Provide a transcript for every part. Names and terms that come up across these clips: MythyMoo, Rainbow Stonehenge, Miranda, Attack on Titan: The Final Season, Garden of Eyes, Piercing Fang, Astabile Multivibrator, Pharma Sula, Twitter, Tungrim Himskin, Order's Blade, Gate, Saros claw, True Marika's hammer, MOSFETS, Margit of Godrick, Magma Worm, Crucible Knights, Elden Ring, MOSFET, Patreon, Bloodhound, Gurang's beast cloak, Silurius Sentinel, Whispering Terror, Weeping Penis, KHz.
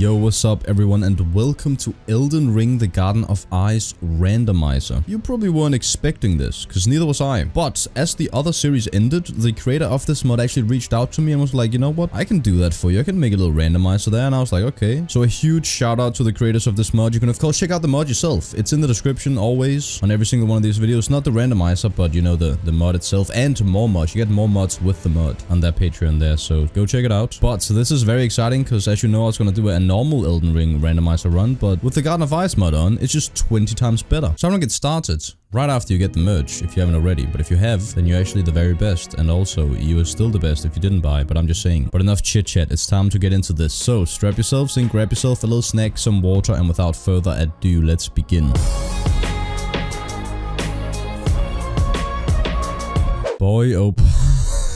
Yo, what's up everyone, and welcome to Elden Ring, the Garden of Eyes randomizer. You probably weren't expecting this, because neither was I. But as the other series ended, the creator of this mod actually reached out to me and was like, you know what, I can do that for you. I can make a little randomizer there. And I was like, okay. So a huge shout out to the creators of this mod. You can of course check out the mod yourself. It's in the description always on every single one of these videos. Not the randomizer, but you know, the mod itself, and more mods. You get more mods with the mod on their Patreon there. So go check it out. But this is very exciting because, as you know, I was going to do a normal Elden Ring randomizer run, but with the Garden of Eyes mod on, it's just 20 times better. So I'm gonna get started right after you get the merch, if you haven't already. But if you have, then you're actually the very best. And also, you are still the best if you didn't buy, but I'm just saying. But enough chit-chat, it's time to get into this. So strap yourselves in, grab yourself a little snack, some water, and without further ado, let's begin. Boy, oh...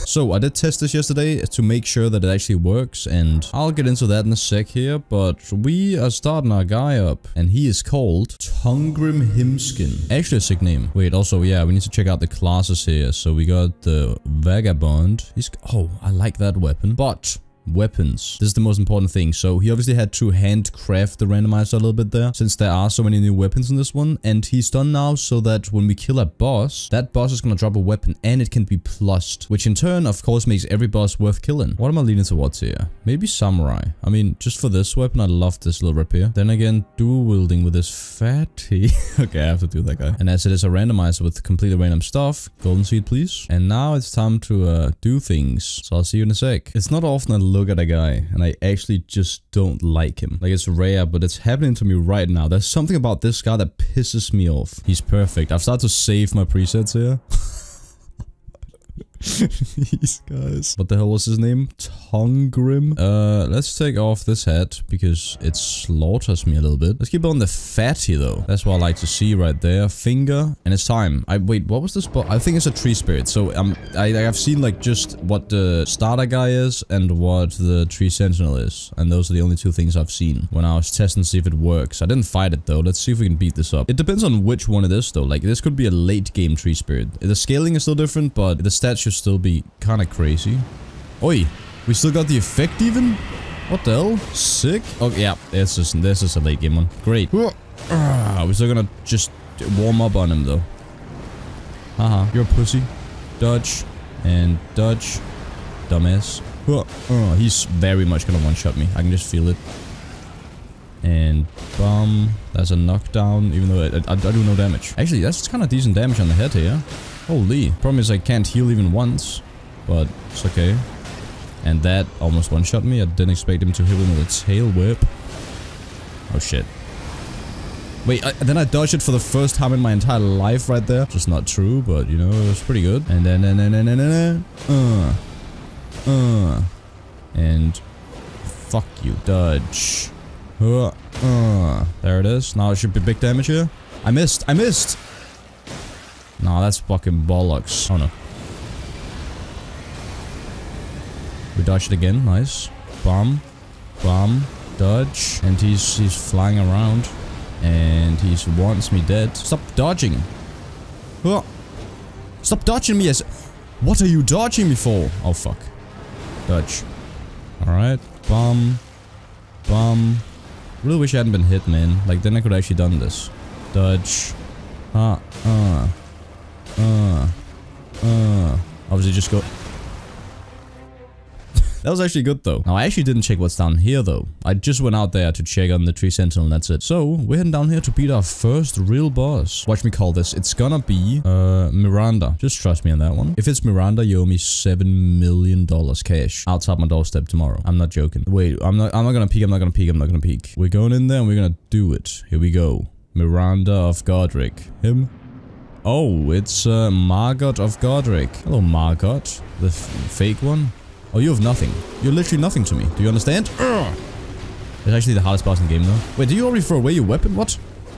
So I did test this yesterday to make sure that it actually works, and I'll get into that in a sec here, but we are starting our guy up, and he is called Tungrim Himskin. Actually a sick name. Wait, also, yeah, we need to check out the classes here. So we got the Vagabond. He's, oh, I like that weapon. But... weapons. This is the most important thing. So he obviously had to handcraft the randomizer a little bit there, since there are so many new weapons in this one. And he's done now so that when we kill a boss, that boss is going to drop a weapon and it can be plussed, which in turn, of course, makes every boss worth killing. What am I leaning towards here? Maybe Samurai. I mean, just for this weapon, I love this little rip here. Then again, dual wielding with this fatty. Okay, I have to do that guy. And as it is a randomizer with completely random stuff, golden seed, please. And now it's time to do things. So I'll see you in a sec. It's not often I look at a guy and I actually just don't like him. Like, it's rare, but it's happening to me right now. There's something about this guy that pisses me off. He's perfect. I've started to save my presets here. These guys. What the hell was his name? Tungrim. Let's take off this hat because it slaughters me a little bit. Let's keep on the fatty though. That's what I like to see right there. Finger. And it's time. Wait, what was this? I think it's a tree spirit. So I've seen like just what the starter guy is and what the tree sentinel is. And those are the only two things I've seen when I was testing to see if it works. I didn't fight it though. Let's see if we can beat this up. It depends on which one it is though. Like, this could be a late game tree spirit. The scaling is still different, but the stats should still be kind of crazy. Oi, we still got the effect even? What the hell? Sick. Oh, yeah, this is a late game one. Great. We're still gonna just warm up on him though. Haha, you're a pussy. Dodge and dodge. Dumbass. He's very much gonna one-shot me. I can just feel it. And bum. That's a knockdown, even though I do no damage. Actually, that's kind of decent damage on the head here. Holy. Problem is I can't heal even once, but it's okay. And that almost one-shot me. I didn't expect him to hit him with a tail whip. Oh, shit. Wait, then I dodged it for the first time in my entire life right there. Just not true, but, you know, it was pretty good. And then, and fuck you. Dodge. There it is. Now it should be big damage here. I missed. Nah, that's fucking bollocks. Oh no. We dodged again. Nice. Bomb. Bomb. Dodge. And he's flying around. And he wants me dead. Stop dodging. Stop dodging me. What are you dodging me for? Oh fuck. Dodge. Alright. Bomb. Bomb. Really wish I hadn't been hit, man. Like, then I could have actually done this. Dodge. Obviously just go. That was actually good though. Now I actually didn't check what's down here though. I just went out there to check on the tree sentinel and that's it. So we're heading down here to beat our first real boss. Watch me call this. It's gonna be Miranda. Just trust me on that one. If it's Miranda, you owe me $7 million cash outside my doorstep tomorrow. I'm not joking. Wait, I'm not gonna peek. I'm not gonna peek. We're going in there and we're gonna do it. Here we go. Miranda of Godrick. Him. Oh, it's Margit of Godrick. Hello, Margit. The fake one. Oh, you have nothing. You're literally nothing to me. Do you understand? It's actually the hardest boss in the game, though. Wait, do you already throw away your weapon? What?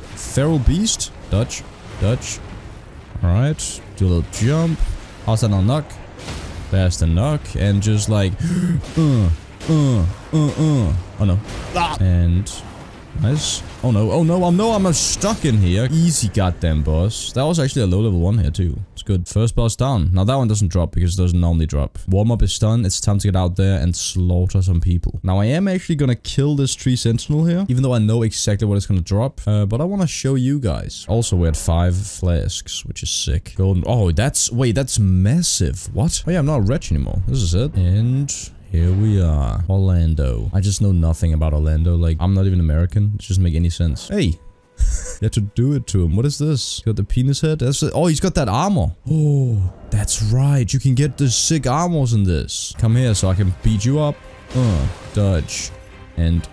Feral Beast? Dodge. Dodge. Alright. Do a little jump. How's that not knock? There's the knock. And just like... Oh, no. Ah. And... Nice. Oh no, oh no, oh no, I'm stuck in here. Easy goddamn boss. That was actually a low level one here too. It's good. First boss down. Now that one doesn't drop because it doesn't normally drop. Warm up is done. It's time to get out there and slaughter some people. Now I am actually gonna kill this tree sentinel here, even though I know exactly what it's gonna drop. But I want to show you guys. Also, we're at 5 flasks, which is sick. Golden. Oh, that's, wait, that's massive. What? Oh yeah, I'm not a wretch anymore. This is it. And here we are. Orlando. I just know nothing about Orlando. Like, I'm not even American. It doesn't make any sense. Hey. You have to do it to him. What is this? Got the penis head? That's it. Oh, he's got that armor. Oh, that's right. You can get the sick armors in this. Come here so I can beat you up. Dodge. And,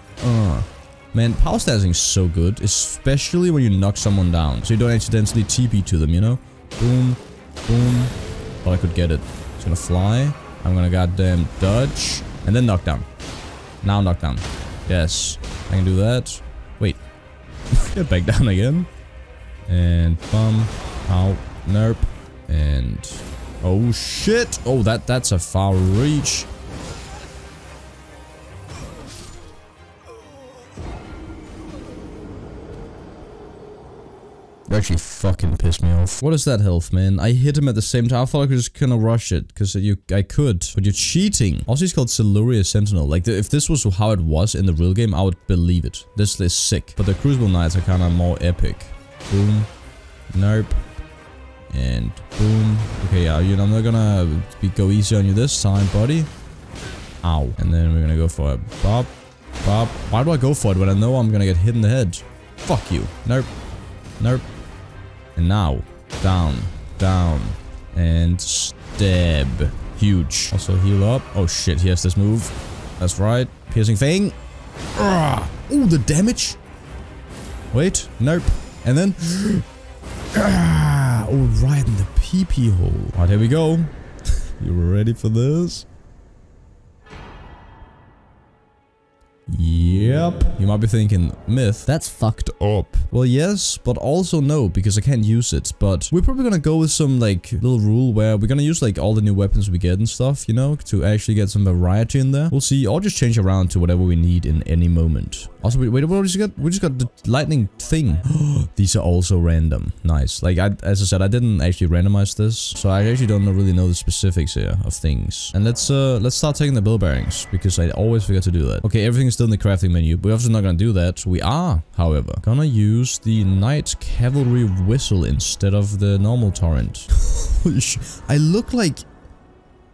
Man, power stancing is so good. Especially when you knock someone down. So you don't accidentally TP to them, you know? Boom. Boom. Thought I could get it. It's gonna fly. I'm gonna goddamn dodge. And then knockdown. Now knockdown. Yes. I can do that. Wait. Get back down again. And bum. Ow. Nerp. And... oh shit! Oh, that's a far reach. Actually fucking pissed me off. What is that health, man? I hit him at the same time. I thought I could just kind of rush it, because I could. But you're cheating. Also, he's called Silurius Sentinel. Like, if this was how it was in the real game, I would believe it. This is sick. But the Crucible Knights are kind of more epic. Boom. Nope. And boom. Okay, yeah, I'm not gonna go easy on you this time, buddy. Ow. And then we're gonna go for a bop. Bop. Why do I go for it when I know I'm gonna get hit in the head? Fuck you. Nope. Nope. And now, down, down, and stab. Huge. Also heal up. Oh shit, he has this move. That's right. Piercing Fang. Ooh, the damage. Wait, nope. And then... oh, right in the pee-pee hole. Alright, here we go. You ready for this? Yep. You might be thinking, Myth, that's fucked up. Well, yes, but also no, because I can't use it. But we're probably gonna go with some, like, little rule where we're gonna use, like, all the new weapons we get and stuff, you know, to actually get some variety in there. We'll see, or just change around to whatever we need in any moment. Also, wait, what did we get? We just got the lightning thing. These are also random. Nice. Like, as I said, I didn't actually randomize this, so I actually don't really know the specifics here of things. And let's start taking the bell bearings, because I always forget to do that. Okay, everything is still in the crafting menu, but we're obviously not gonna do that. We are, however, gonna use the Knight Cavalry Whistle instead of the normal torrent. I look like...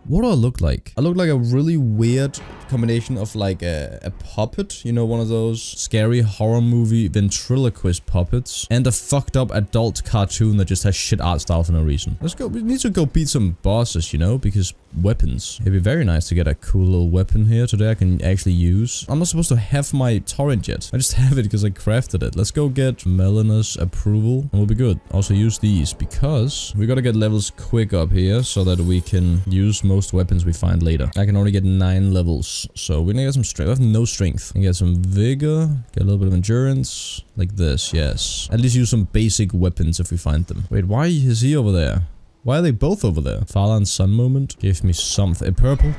what do I look like? I look like a really weird combination of, like, a puppet, you know, one of those scary horror movie ventriloquist puppets, and a fucked up adult cartoon that just has shit art style for no reason. Let's go, we need to go beat some bosses, you know, because weapons. It'd be very nice to get a cool little weapon here today I can actually use. I'm not supposed to have my torrent yet. I just have it because I crafted it. Let's go get Melena's approval, and we'll be good. Also use these, because we gotta get levels quick up here, so that we can use most weapons we find later. I can only get 9 levels, so we're gonna get some strength. I have no strength. I get some vigor, get a little bit of endurance, like this, yes. At least use some basic weapons if we find them. Wait, why is he over there? Why are they both over there? Father and son moment. Give me something. A purple.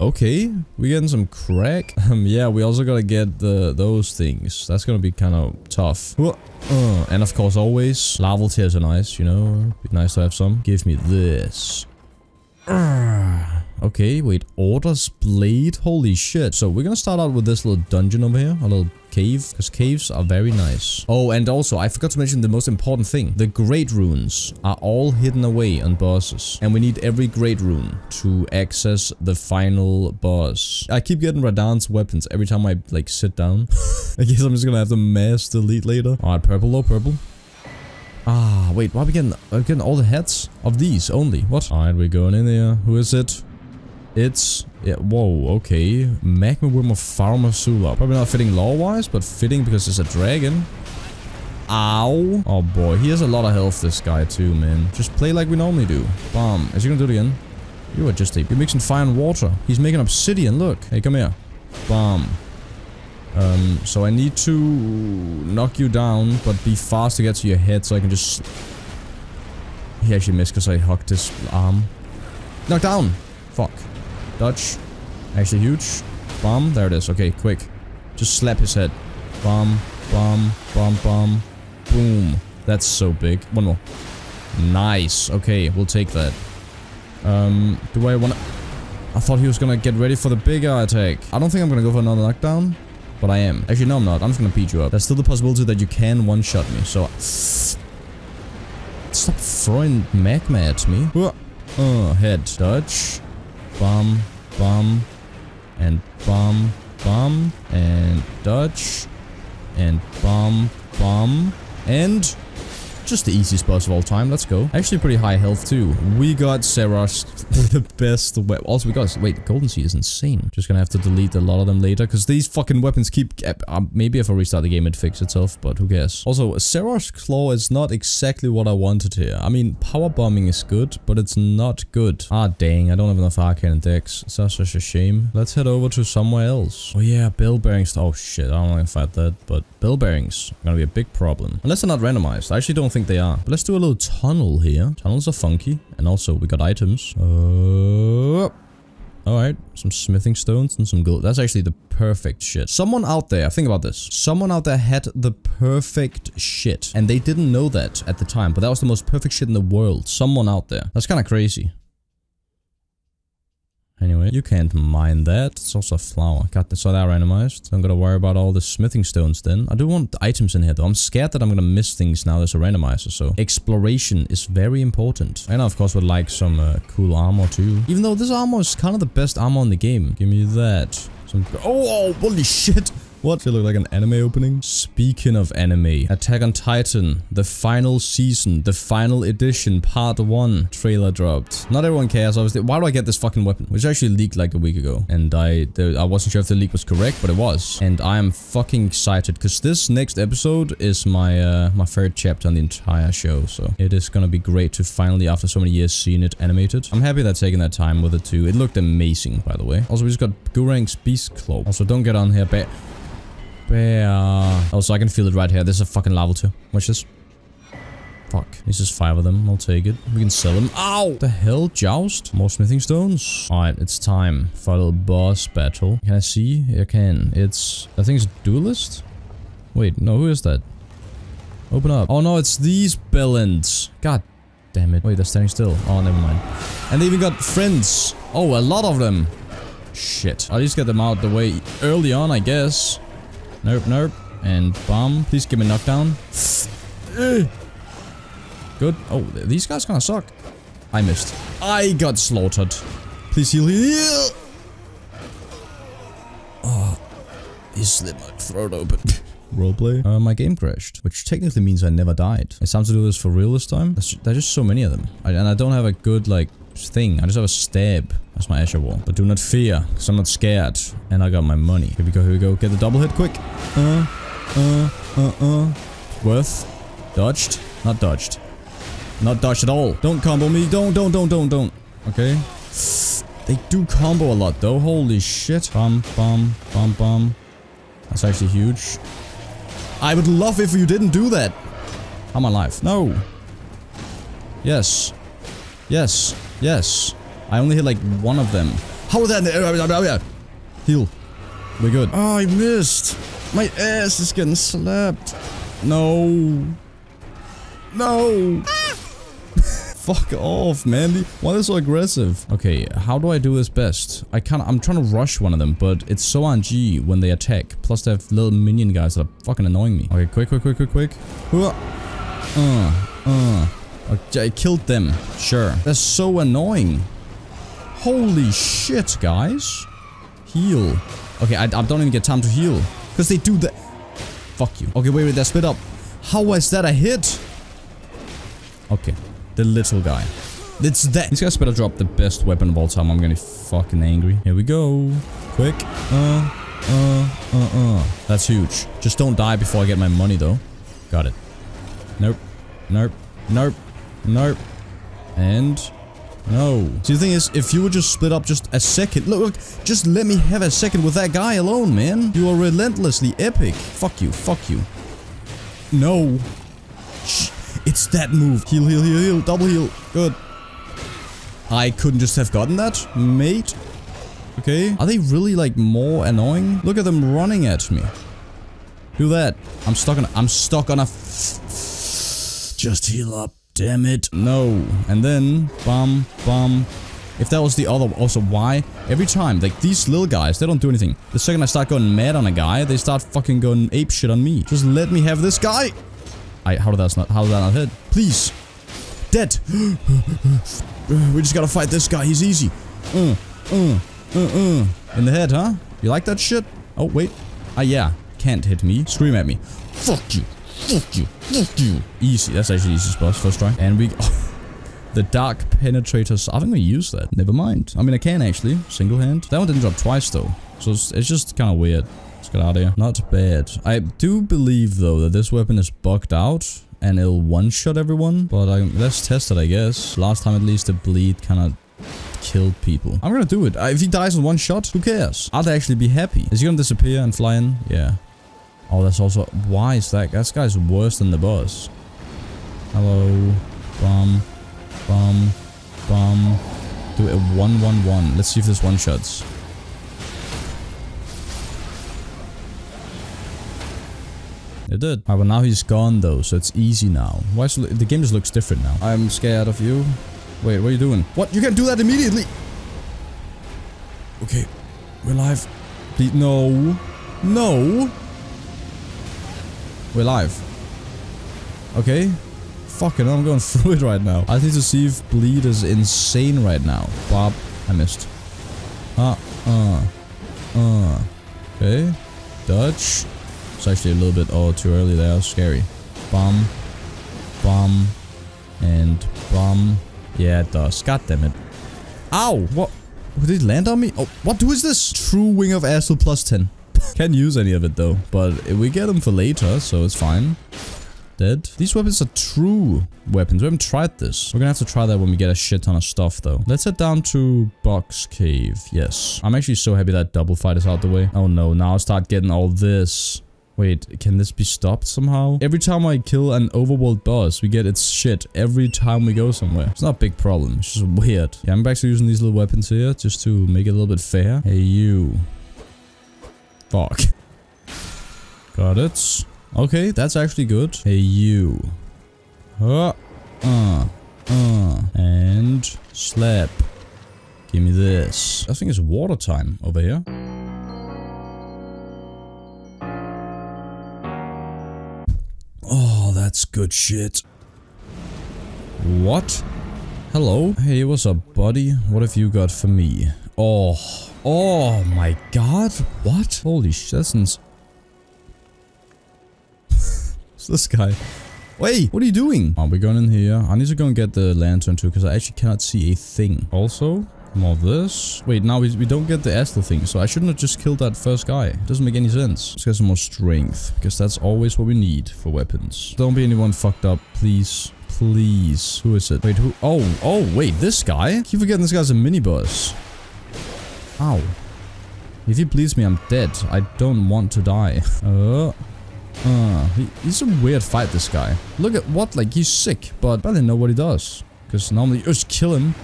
Okay, we're getting some crack. Yeah, we also gotta get those things. That's gonna be kind of tough. And of course, always, lava tears are nice, you know. Be nice to have some. Give me this. Okay, wait, Order's Blade? Holy shit. So we're gonna start out with this little dungeon over here, a little cave, because caves are very nice. Oh, and also, I forgot to mention the most important thing. The great runes are all hidden away on bosses, and we need every great rune to access the final boss. I keep getting Radahn's weapons every time I, like, sit down. I guess I'm just gonna have to mass delete later. Alright, purple, though, purple. Ah, wait, why are we getting all the heads of these only? What? Alright, we're going in there. Who is it? It's... yeah, whoa, okay. Magma Worm of Pharma Sula. Probably not fitting lore-wise, but fitting because it's a dragon. Ow. Oh boy, he has a lot of health, this guy, too, man. Just play like we normally do. Bam. Is he gonna do it again? You are just a... you're mixing fire and water. He's making obsidian, look. Hey, come here. Bam. So I need to knock you down, but be fast to get to your head so I can just... he actually missed because I hugged his arm. Knock down! Fuck. Dodge. Actually huge. Bomb. There it is. Okay, quick. Just slap his head. Bum, bum, bum, bum. Boom. That's so big. One more. Nice. Okay, we'll take that. Do I want to... I thought he was going to get ready for the bigger attack. I don't think I'm going to go for another knockdown, but I am. Actually, no, I'm not. I'm just going to beat you up. There's still the possibility that you can one-shot me, so... Stop throwing magma at me. Oh, head. Dodge. Bum, bum, and bum, bum, and dodge, and bum, bum, and... Just the easiest boss of all time. Let's go. Actually, pretty high health too. We got Saros the best weapon. Also, we got Golden Sea is insane. Just gonna have to delete a lot of them later because these fucking weapons keep. Maybe if I restart the game, it fixes itself. But who cares? Also, Saros claw is not exactly what I wanted here. I mean, power bombing is good, but it's not good. Ah, dang! I don't have enough arcane and dex. It's such a shame. Let's head over to somewhere else. Oh yeah, bell bearings. Oh shit, I don't want to fight that. But bell bearings are gonna be a big problem unless they're not randomized. I actually don't think they are. But let's do a little tunnel here. Tunnels are funky. And also, we got items. Alright. Some smithing stones and some gold. That's actually the perfect shit. Someone out there, think about this. Someone out there had the perfect shit. And they didn't know that at the time. But that was the most perfect shit in the world. Someone out there. That's kind of crazy. Anyway, you can't mine that. It's also a flower. God, so that randomized. So I'm gonna worry about all the smithing stones then. I do want items in here though. I'm scared that I'm gonna miss things now there's a randomizer, so exploration is very important. And I, of course, would like some cool armor too. Even though this armor is kind of the best armor in the game. Give me that. Some... Oh, holy shit! What? It look like an anime opening? Speaking of anime, Attack on Titan, the final season, the final edition, part 1, trailer dropped. Not everyone cares, obviously. Why do I get this fucking weapon? Which actually leaked like a week ago. And I wasn't sure if the leak was correct, but it was. And I am fucking excited, because this next episode is my my third chapter on the entire show. So it is gonna be great to finally, after so many years, seeing it animated. I'm happy that taking that time with it too. It looked amazing, by the way. Also, we just got Gurang's beast cloak. Also, don't get on here, but... Oh, so I can feel it right here. There's a fucking lava too. Watch this. Fuck. There's just 5 of them. I'll take it. We can sell them. Ow! The hell? Joust? More smithing stones? Alright, it's time for a little boss battle. Can I see? I can. It's... I think it's Duelist? Wait, no. Who is that? Open up. Oh no, it's these bellends. God damn it. Wait, they're standing still. Oh, never mind. And they even got friends. Oh, a lot of them. Shit. I'll just get them out the way early on, I guess. Nerp, nerp, and bomb. Please give me a knockdown. Good. Oh, these guys kind of suck. I missed. I got slaughtered. Please heal. Oh, he slit my throat open. Roleplay. My game crashed, which technically means I never died. It's time to do this for real this time. There's just so many of them. I don't have a good, like, thing. I just have a stab. That's my Azure Wall. But do not fear, because I'm not scared. And I got my money. Here we go, here we go. Get the double hit quick. Worth. Dodged. Not dodged. Not dodged at all. Don't combo me. Don't. Okay. They do combo a lot, though. Holy shit. Bum, bum, bum, bum. That's actually huge. I would love if you didn't do that. I'm alive. No. Yes. Yes. Yes. I only hit like one of them. How was that? Heal. We're good. Oh, I missed. My ass is getting slapped. No. No. Ah. Fuck off, man. Why are they so aggressive? Okay, how do I do this best? I'm trying to rush one of them, but it's so RNG when they attack. Plus they have little minion guys that are fucking annoying me. Okay, quick. I killed them. Sure. They're so annoying. Holy shit, guys. Heal. Okay, I don't even get time to heal. Because they do that. Fuck you. Okay, wait, they're split up. How was that a hit? Okay. The little guy. It's that. These guys better drop the best weapon of all time. I'm gonna be fucking angry. Here we go. Quick. That's huge. Just don't die before I get my money, though. Got it. Nope. Nope. Nope. Nope. And... No. See, the thing is, if you would just split up just a second... Look, just let me have a second with that guy alone, man. You are relentlessly epic. Fuck you. Fuck you. No. Shh. It's that move. Heal. Double heal. Good. I couldn't just have gotten that, mate. Okay. Are they really, like, more annoying? Look at them running at me. Do that. I'm stuck on a... Just heal up. Damn it. No. And then... Bum. Bum. If that was the other... Also, why? Every time, like, these little guys, they don't do anything. The second I start going mad on a guy, they start fucking going ape shit on me. Just let me have this guy! How did that not hit? Please! Dead! We just gotta fight this guy, he's easy. In the head, huh? You like that shit? Oh, wait. Ah, yeah. Can't hit me. Scream at me. Fuck you! Fuck you! Fuck you! Easy. That's actually the easiest boss. First try. And we... The Dark Penetrator's... I think we use that. Never mind. I mean, I can actually. Single hand. That one didn't drop twice, though. So it's just kind of weird. Let's get out of here. Not bad. I do believe, though, that this weapon is bugged out. And it'll one-shot everyone. But let's test it, I guess. Last time, at least, the bleed kind of... killed people. I'm gonna do it. If he dies in one shot, who cares? I'd actually be happy. Is he gonna disappear and fly in? Yeah. Oh, that's also... Why is that? That guy's worse than the boss. Hello. Bum. Bum. Bum. Do it. 1-1-1. Let's see if this one-shots. It did. Alright, well now he's gone though, so it's easy now. Why is the game just looks different now? I'm scared of you. Wait, what are you doing? What? You can't do that immediately! Okay. We're live. Please. No. No! We're live. Okay. Fucking, I'm going through it right now. I need to see if bleed is insane right now. Bob. I missed. Okay. Dutch. It's actually a little bit... Oh, too early there. Scary. Bum. Bum. And bum. Yeah, it does. God damn it. Ow! What? Did it land on me? Oh, what is this? True Wing of Astral plus 10. Can't use any of it though, but we get them for later, so it's fine. Dead. These weapons are true weapons. We haven't tried this. We're gonna have to try that when we get a shit ton of stuff though. Let's head down to Box Cave. Yes. I'm actually so happy that double fight is out the way. Oh no, now I start getting all this. Wait, can this be stopped somehow? Every time I kill an overworld boss, we get its shit every time we go somewhere. It's not a big problem. It's just weird. Yeah, I'm back to using these little weapons here just to make it a little bit fair. Hey, you. Fuck. Got it. Okay, that's actually good. Hey, you. And slap. Give me this. I think it's water time over here. Oh, that's good shit. What? Hello? Hey, what's up, buddy? What have you got for me? Oh. Oh my god. What? Holy shit. It's this guy. Wait, what are you doing? Oh, we're going in here. I need to go and get the lantern too, because I actually cannot see a thing. Also, more of this. Wait, now we don't get the astral thing, so I shouldn't have just killed that first guy. It doesn't make any sense. Let's get some more strength, because that's always what we need for weapons. Don't be anyone fucked up, please. Please. Who is it? Wait, who? Oh, wait, this guy? I keep forgetting this guy's a mini-boss. Ow. If he bleeds me, I'm dead. I don't want to die. He's a weird fight, this guy. Look at what? Like, he's sick, but I didn't know what he does. Because normally you just kill him.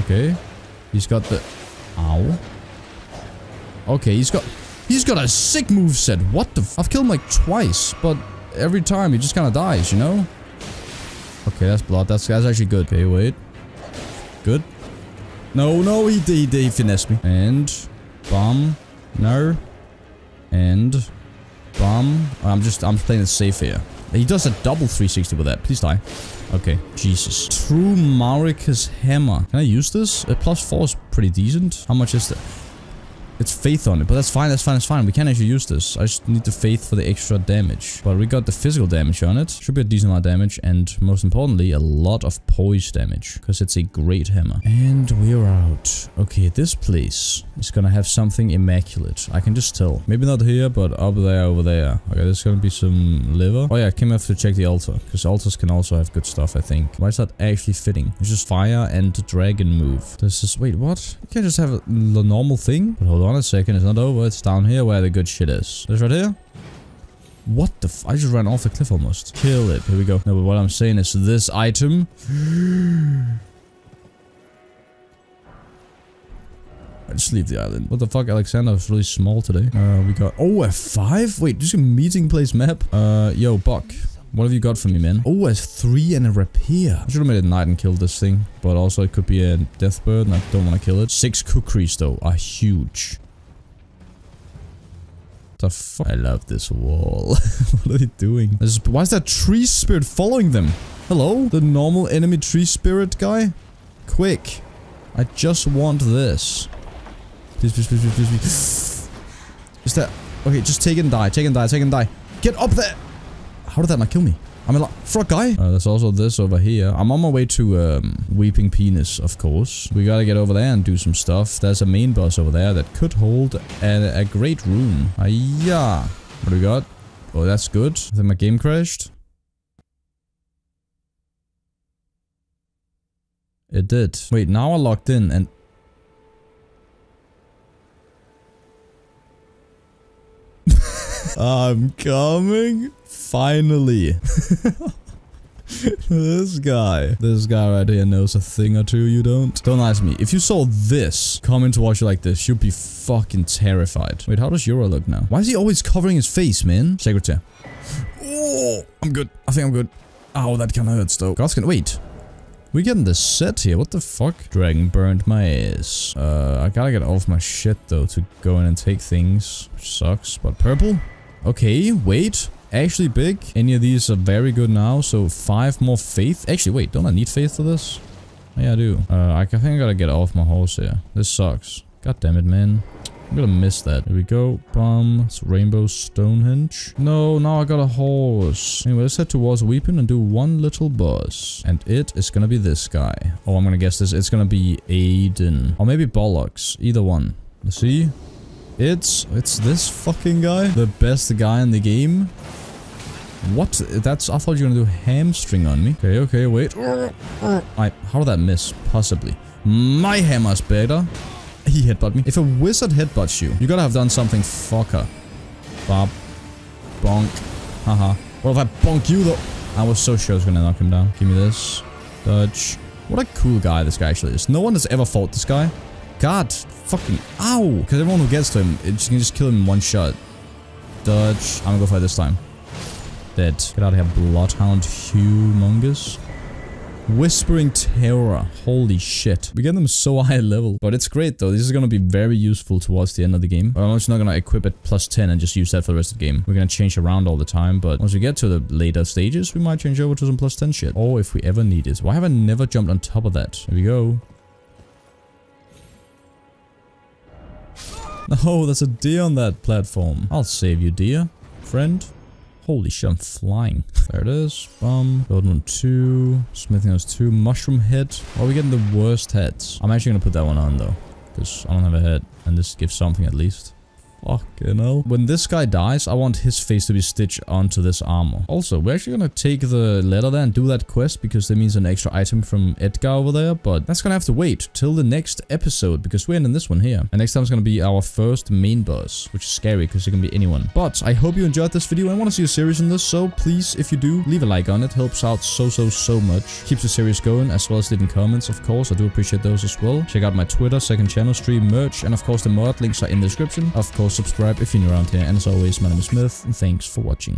Okay, he's got the... Ow. Okay, he's got a sick moveset. What the f... I've killed him like twice, but every time he just kind of dies, you know? Okay, that's blood. That's actually good. Okay, wait. Good. No, he finessed me. And... Bomb. No. And... Bomb. I'm playing it safe here. He does a double 360 with that. Please die. Okay. Jesus. True Marika's hammer. Can I use this? A +4 is pretty decent. How much is that? It's faith on it, but that's fine. We can actually use this. I just need the faith for the extra damage. But we got the physical damage on it. Should be a decent amount of damage, and most importantly, a lot of poise damage. Because it's a great hammer. And we're out. Okay, this place is gonna have something immaculate. I can just tell. Maybe not here, but up there, over there. Okay, there's gonna be some liver. Oh yeah, I came have to check the altar. Because altars can also have good stuff, I think. Why is that actually fitting? It's just fire and dragon move. This is... Wait, what? You can't just have the normal thing? But hold on a second, it's not over. It's down here where the good shit is. This right here? What the f... I just ran off the cliff almost. Kill it. Here we go. No, but what I'm saying is this item... I just leave the island. What the fuck, Alexander was really small today. We got... Oh, F5? Wait, this is a meeting place map? Yo, Buck. What have you got for me, man? Oh, S3 and a rapier. I should have made it night and killed this thing. But also, it could be a death bird, and I don't want to kill it. 6 kukris, though, are huge. The fuck? I love this wall. What are they doing? Why is that tree spirit following them? Hello? The normal enemy tree spirit guy? Quick. I just want this. Please, please, please, please, please. Is that... Okay, just take and die. Take and die. Take and die. Get up there! How did that not kill me? I'm a frog guy. There's also this over here. I'm on my way to Weeping Penis, of course. We gotta get over there and do some stuff. There's a main boss over there that could hold a great room. Yeah. What do we got? Oh, that's good. I think my game crashed. It did. Wait, now I logged in and... I'm coming. Finally. This guy right here knows a thing or two you don't. Don't lie to me. If you saw this coming towards you like this, you'd be fucking terrified. Wait, how does Euro look now? Why is he always covering his face, man? Secretary. Oh, I'm good. I think I'm good. Ow, that kind of hurts though. God's gonna wait. We're getting the set here. What the fuck? Dragon burned my ass. I gotta get off my shit though to go in and take things, which sucks. But purple? Okay, wait. Actually big. Any of these are very good now. So 5 more faith. Actually, wait. Don't I need faith for this? Yeah, I do. I think I gotta get off my horse here. This sucks. God damn it, man. I'm gonna miss that. Here we go. Bum. It's Rainbow Stonehenge. No, now I got a horse. Anyway, let's head towards Weeping and do one little boss. And it is gonna be this guy. Oh, I'm gonna guess this. It's gonna be Aiden. Or maybe Bollocks. Either one. Let's see. It's this fucking guy. The best guy in the game. What? That's... I thought you were gonna do hamstring on me. Okay, okay, wait. How did that miss? Possibly. My hammer's better. He headbutt me. If a wizard headbutts you, you gotta have done something fucker. Bob. Bonk. Haha. What if I bonk you though? I was so sure I was gonna knock him down. Give me this. Dodge. What a cool guy this guy actually is. No one has ever fought this guy. God. Fucking. Ow. Because everyone who gets to him, you can just kill him in one shot. Dodge. I'm gonna go for it this time. Dead. Get out of here, Bloodhound. Humongous. Whispering Terror. Holy shit. We get them so high level. But it's great though. This is gonna be very useful towards the end of the game. I'm just not gonna equip it plus 10 and just use that for the rest of the game. We're gonna change around all the time. But once we get to the later stages, we might change over to some plus 10 shit. Or if we ever need it. Why have I never jumped on top of that? Here we go. No, there's a deer on that platform. I'll save you, deer. Friend. Holy shit, I'm flying. There it is. Golden 2. Smithing House 2. Mushroom head. Why are we getting the worst heads? I'm actually gonna put that one on though. Because I don't have a head. And this gives something at least. Fucking hell. When this guy dies, I want his face to be stitched onto this armor. Also, we're actually gonna take the letter there and do that quest because that means an extra item from Edgar over there. But that's gonna have to wait till the next episode because we're ending this one here. And next time is gonna be our first main boss, which is scary because it can be anyone. But I hope you enjoyed this video and want to see a series on this. So please, if you do, leave a like on it. Helps out so much. Keeps the series going as well as leaving comments, of course. I do appreciate those as well. Check out my Twitter, second channel, stream, merch, and of course the mod links are in the description. Of course, subscribe if you're new around here, and as always, my name is Smith, and thanks for watching.